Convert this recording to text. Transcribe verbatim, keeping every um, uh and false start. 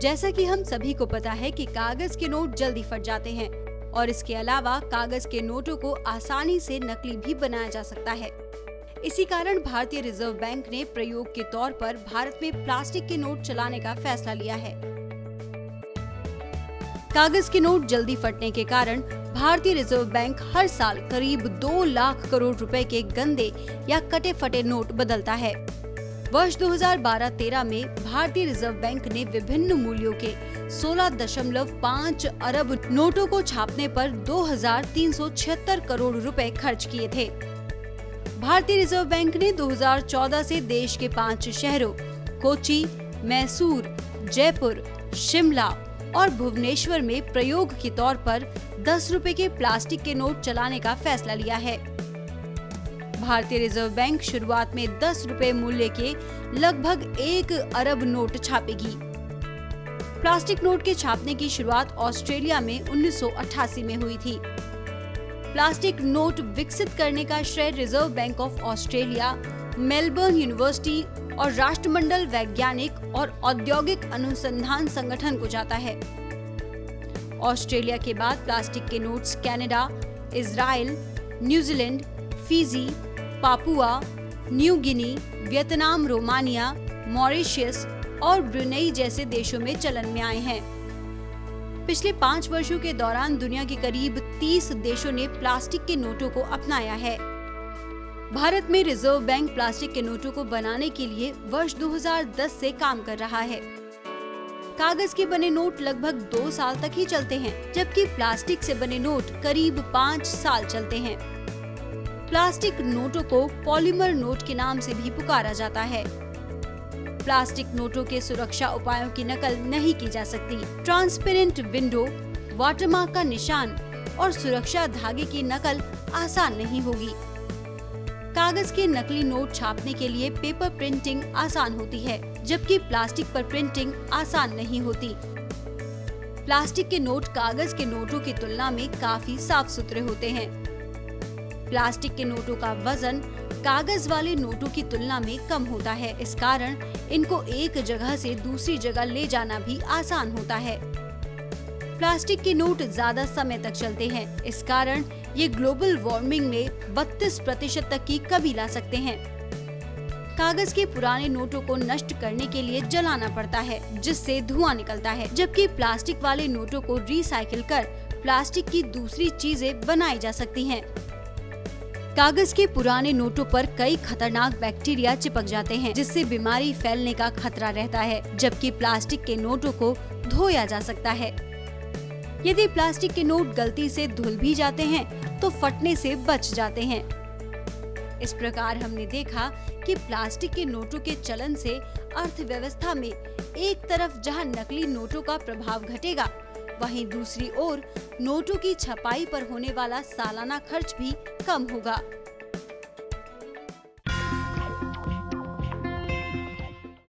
जैसा कि हम सभी को पता है कि कागज के नोट जल्दी फट जाते हैं और इसके अलावा कागज के नोटों को आसानी से नकली भी बनाया जा सकता है। इसी कारण भारतीय रिजर्व बैंक ने प्रयोग के तौर पर भारत में प्लास्टिक के नोट चलाने का फैसला लिया है। कागज के नोट जल्दी फटने के कारण भारतीय रिजर्व बैंक हर साल करीब दो लाख करोड़ रुपए के गंदे या कटे फटे नोट बदलता है। वर्ष दो हज़ार बारह तेरह में भारतीय रिजर्व बैंक ने विभिन्न मूल्यों के सोलह दशमलव पाँच अरब नोटों को छापने पर दो हज़ार तीन सौ छिहत्तर करोड़ रुपए खर्च किए थे। भारतीय रिजर्व बैंक ने दो हज़ार चौदह से देश के पांच शहरों कोची, मैसूर, जयपुर, शिमला और भुवनेश्वर में प्रयोग के तौर पर दस रुपए के प्लास्टिक के नोट चलाने का फैसला लिया है। भारतीय रिजर्व बैंक शुरुआत में दस रुपए मूल्य के लगभग एक अरब नोट छापेगी। प्लास्टिक नोट के छापने की शुरुआत ऑस्ट्रेलिया में उन्नीस सौ अट्ठासी में हुई थी। प्लास्टिक नोट विकसित करने का श्रेय reserve bank of Australia, Melbourne university और राष्ट्रमंडल वैज्ञानिक और औद्योगिक अनुसंधान संगठन को जाता है। ऑस्ट्रेलिया के बाद प्लास्टिक के notes Canada, Israel, New Zealand, Fiji, Papua, New Guinea, Vietnam, Romania, Mauritius और ब्रुनेई जैसे देशों में चलन में आए हैं। पिछले पाँच वर्षों के दौरान दुनिया के करीब तीस देशों ने प्लास्टिक के नोटों को अपनाया है। भारत में रिजर्व बैंक प्लास्टिक के नोटों को बनाने के लिए वर्ष दो हज़ार दस से काम कर रहा है। कागज के बने नोट लगभग दो साल तक ही चलते हैं, जबकि प्लास्टिक से बने नोट करीब पाँच साल चलते हैं। प्लास्टिक नोटों को पॉलीमर नोट के नाम से भी पुकारा जाता है। प्लास्टिक नोटों के सुरक्षा उपायों की नकल नहीं की जा सकती। ट्रांसपेरेंट विंडो, वाटरमार्क का निशान और सुरक्षा धागे की नकल आसान नहीं होगी। कागज के नकली नोट छापने के लिए पेपर प्रिंटिंग आसान होती है, जबकि प्लास्टिक पर प्रिंटिंग आसान नहीं होती। प्लास्टिक के नोट कागज के नोटों की तुलना में काफी साफ सुथरे होते हैं। प्लास्टिक के नोटों का वजन कागज वाले नोटों की तुलना में कम होता है। इस कारण इनको एक जगह से दूसरी जगह ले जाना भी आसान होता है। प्लास्टिक के नोट ज्यादा समय तक चलते हैं। इस कारण ये ग्लोबल वार्मिंग में बत्तीस प्रतिशत तक की कमी ला सकते हैं। कागज के पुराने नोटों को नष्ट करने के लिए जलाना पड़ता है, जिससे धुआं निकलता है, जबकि प्लास्टिक वाले नोटों को रिसाइकिल कर प्लास्टिक की दूसरी चीजें बनाई जा सकती है। कागज के पुराने नोटों पर कई खतरनाक बैक्टीरिया चिपक जाते हैं, जिससे बीमारी फैलने का खतरा रहता है, जबकि प्लास्टिक के नोटों को धोया जा सकता है। यदि प्लास्टिक के नोट गलती से धुल भी जाते हैं तो फटने से बच जाते हैं। इस प्रकार हमने देखा कि प्लास्टिक के नोटों के चलन से अर्थव्यवस्था में एक तरफ जहाँ नकली नोटों का प्रभाव घटेगा, वहीं दूसरी ओर नोटों की छपाई पर होने वाला सालाना खर्च भी कम होगा।